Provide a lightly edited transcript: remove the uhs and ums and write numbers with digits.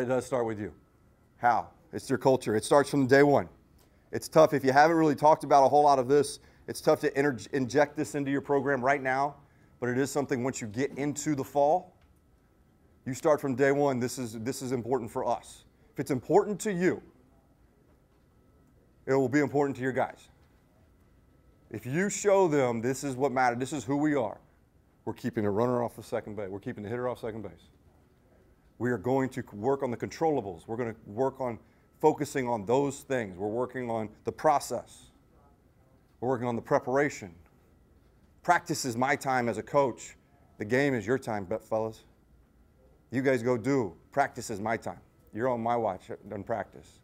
it does start with you. How? It's your culture. It starts from day one. It's tough. If you haven't really talked about a whole lot of this, it's tough to inject this into your program right now, but it is something once you get into the fall, you start from day one. This is important for us. If it's important to you, it will be important to your guys. If you show them this is what matters, this is who we are, we're keeping the runner off of second base. We're keeping the hitter off second base. We are going to work on the controllables. We're going to work on focusing on those things. We're working on the process. We're working on the preparation. Practice is my time as a coach. The game is your time, fellas. You guys go do. Practice is my time. You're on my watch. Don't practice.